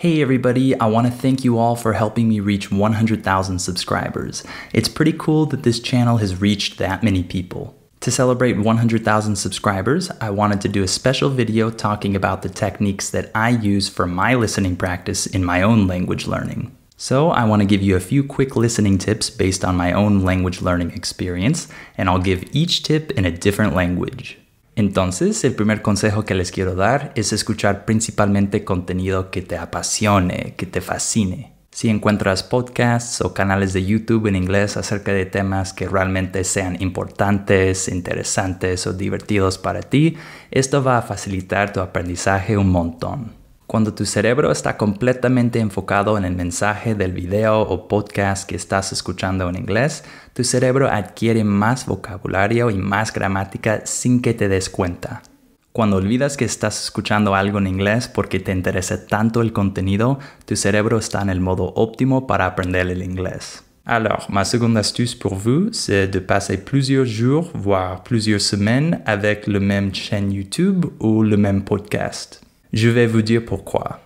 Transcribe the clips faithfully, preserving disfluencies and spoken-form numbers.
Hey everybody, I want to thank you all for helping me reach one hundred thousand subscribers. It's pretty cool that this channel has reached that many people. To celebrate one hundred thousand subscribers, I wanted to do a special video talking about the techniques that I use for my listening practice in my own language learning. So I want to give you a few quick listening tips based on my own language learning experience, and I'll give each tip in a different language. Entonces, el primer consejo que les quiero dar es escuchar principalmente contenido que te apasione, que te fascine. Si encuentras podcasts o canales de YouTube en inglés acerca de temas que realmente sean importantes, interesantes o divertidos para ti, esto va a facilitar tu aprendizaje un montón. Cuando tu cerebro está completamente enfocado en el mensaje del video o podcast que estás escuchando en inglés, tu cerebro adquiere más vocabulario y más gramática sin que te des cuenta. Cuando olvidas que estás escuchando algo en inglés porque te interesa tanto el contenido, tu cerebro está en el modo óptimo para aprender el inglés. Alors, ma seconde astuce pour vous, c'est de passer plusieurs jours, voire plusieurs semaines avec la même chaîne YouTube ou le même podcast. Je vais vous dire pourquoi.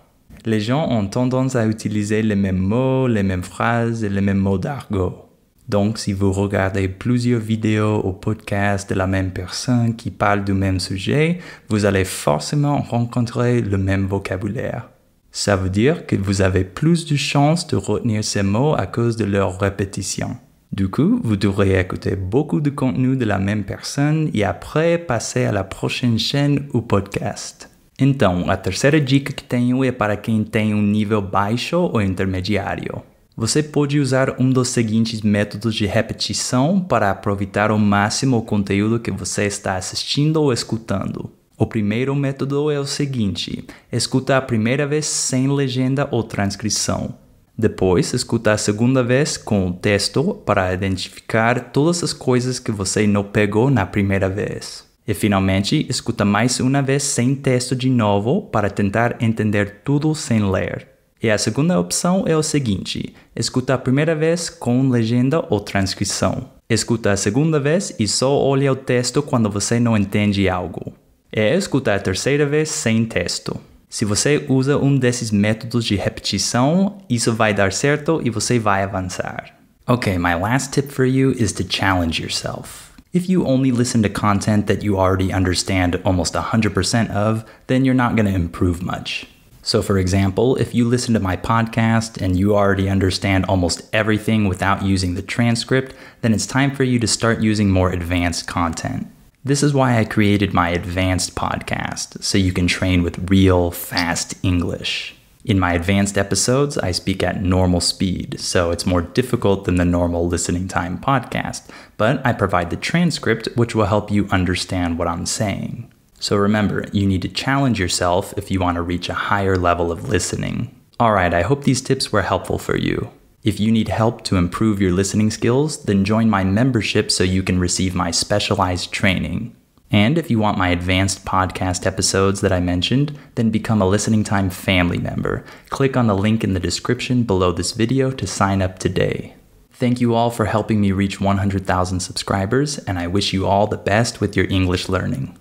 Les gens ont tendance à utiliser les mêmes mots, les mêmes phrases et les mêmes mots d'argot. Donc, si vous regardez plusieurs vidéos ou podcasts de la même personne qui parle du même sujet, vous allez forcément rencontrer le même vocabulaire. Ça veut dire que vous avez plus de chances de retenir ces mots à cause de leur répétition. Du coup, vous devrez écouter beaucoup de contenu de la même personne et après passer à la prochaine chaîne ou podcast. Então, a terceira dica que tenho é para quem tem um nível baixo ou intermediário. Você pode usar um dos seguintes métodos de repetição para aproveitar ao máximo o conteúdo que você está assistindo ou escutando. O primeiro método é o seguinte: escuta a primeira vez sem legenda ou transcrição. Depois, escuta a segunda vez com o texto para identificar todas as coisas que você não pegou na primeira vez. E finalmente, escuta mais uma vez sem texto de novo para tentar entender tudo sem ler. E a segunda opção é o seguinte: escuta a primeira vez com legenda ou transcrição. Escuta a segunda vez e só olha o texto quando você não entende algo. E escuta a terceira vez sem texto. Se você usa um desses métodos de repetição, isso vai dar certo e você vai avançar. Okay, my last tip for you is to challenge yourself. If you only listen to content that you already understand almost one hundred percent of, then you're not going to improve much. So for example, if you listen to my podcast and you already understand almost everything without using the transcript, then it's time for you to start using more advanced content. This is why I created my advanced podcast, so you can train with real, fast English. In my advanced episodes, I speak at normal speed, so it's more difficult than the normal Listening Time podcast, but I provide the transcript, which will help you understand what I'm saying. So remember, you need to challenge yourself if you want to reach a higher level of listening. All right, I hope these tips were helpful for you. If you need help to improve your listening skills, then join my membership so you can receive my specialized training. And if you want my advanced podcast episodes that I mentioned, then become a Listening Time family member. Click on the link in the description below this video to sign up today. Thank you all for helping me reach one hundred thousand subscribers, and I wish you all the best with your English learning.